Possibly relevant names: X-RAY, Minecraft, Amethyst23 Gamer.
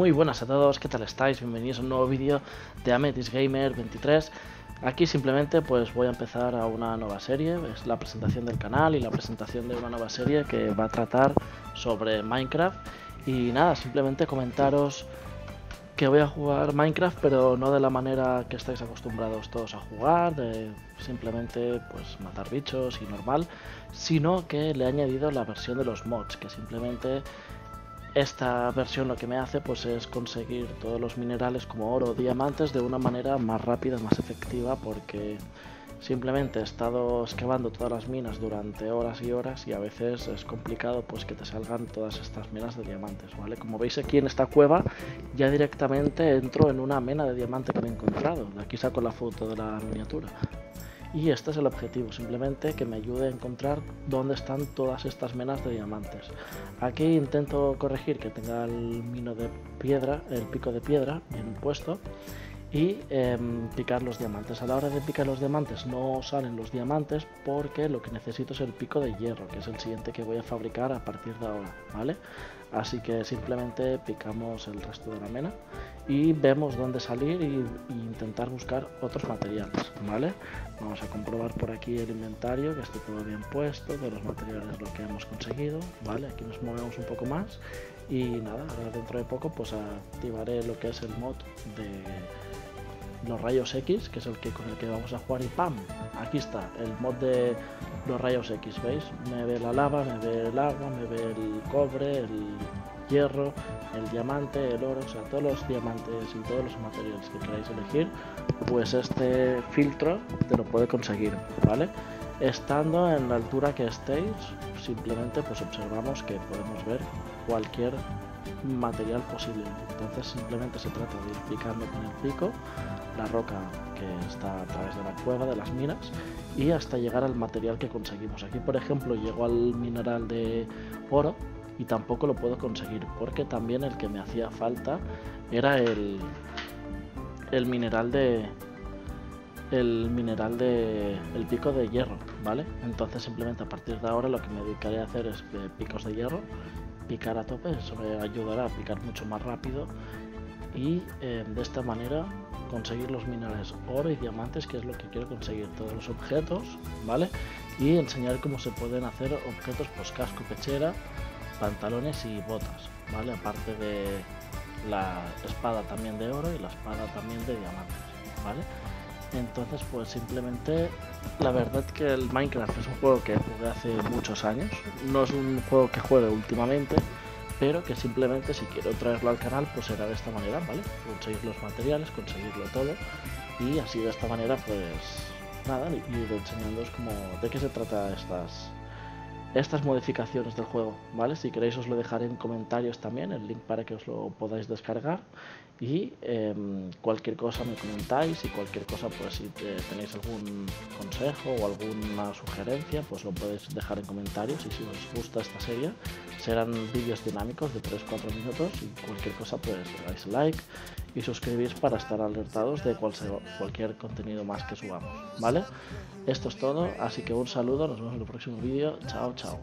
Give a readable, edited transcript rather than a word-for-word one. Muy buenas a todos, ¿qué tal estáis? Bienvenidos a un nuevo vídeo de Amethyst23 Gamer. Aquí simplemente pues voy a empezar a una nueva serie, es la presentación del canal y la presentación de una nueva serie que va a tratar sobre Minecraft. Y nada, simplemente comentaros que voy a jugar Minecraft, pero no de la manera que estáis acostumbrados todos a jugar, de simplemente pues matar bichos y normal, sino que le he añadido la versión de los mods, que simplemente esta versión lo que me hace pues es conseguir todos los minerales como oro o diamantes de una manera más rápida, más efectiva, porque simplemente he estado excavando todas las minas durante horas y horas y a veces es complicado pues que te salgan todas estas minas de diamantes, ¿vale? Como veis aquí en esta cueva ya directamente entro en una mena de diamante que me he encontrado, de aquí saco la foto de la miniatura. Y este es el objetivo, simplemente que me ayude a encontrar dónde están todas estas menas de diamantes. Aquí intento corregir que tenga el mino de piedra, el pico de piedra bien puesto y picar los diamantes. A la hora de picar los diamantes no salen los diamantes porque lo que necesito es el pico de hierro, que es el siguiente que voy a fabricar a partir de ahora, ¿vale? Así que simplemente picamos el resto de la mena y vemos dónde salir e intentar buscar otros materiales, ¿vale? Vamos a comprobar por aquí el inventario, que esté todo bien puesto, de los materiales lo que hemos conseguido, ¿vale? Aquí nos movemos un poco más y nada, ahora dentro de poco pues activaré lo que es el mod de los rayos X, que es el que con el que vamos a jugar y ¡pam! Aquí está, el mod de los rayos X, ¿veis? Me ve la lava, me ve el agua, me ve el cobre, el hierro, el diamante, el oro, o sea, todos los diamantes y todos los materiales que queráis elegir, pues este filtro te lo puede conseguir, ¿vale? Estando en la altura que estéis, simplemente pues observamos que podemos ver cualquier material posible, entonces simplemente se trata de ir picando con el pico la roca que está a través de la cueva, de las minas, y hasta llegar al material que conseguimos. Aquí por ejemplo llego al mineral de oro y tampoco lo puedo conseguir porque también el que me hacía falta era el pico de hierro, ¿vale? Entonces simplemente a partir de ahora lo que me dedicaré a hacer es picos de hierro, picar a tope, eso me ayudará a picar mucho más rápido y de esta manera conseguir los minerales oro y diamantes, que es lo que quiero conseguir, todos los objetos, ¿vale? Y enseñar cómo se pueden hacer objetos, pues casco, pechera, pantalones y botas, ¿vale? Aparte de la espada también de oro y la espada también de diamantes, ¿vale? Entonces pues simplemente la verdad que el Minecraft es un juego que jugué hace muchos años, no es un juego que juegue últimamente, pero que simplemente si quiero traerlo al canal pues será de esta manera, ¿vale? Conseguir los materiales, conseguirlo todo y así de esta manera pues nada, ir enseñándoos como de qué se trata estas modificaciones del juego, ¿vale? Si queréis os lo dejaré en comentarios también, el link para que os lo podáis descargar y cualquier cosa me comentáis y cualquier cosa pues si tenéis algún consejo o alguna sugerencia pues lo podéis dejar en comentarios, y si os gusta esta serie serán vídeos dinámicos de 3-4 minutos y cualquier cosa pues le dais like y suscribís para estar alertados de cualquier contenido más que subamos, ¿vale? Esto es todo, así que un saludo, nos vemos en el próximo vídeo, chao, chao.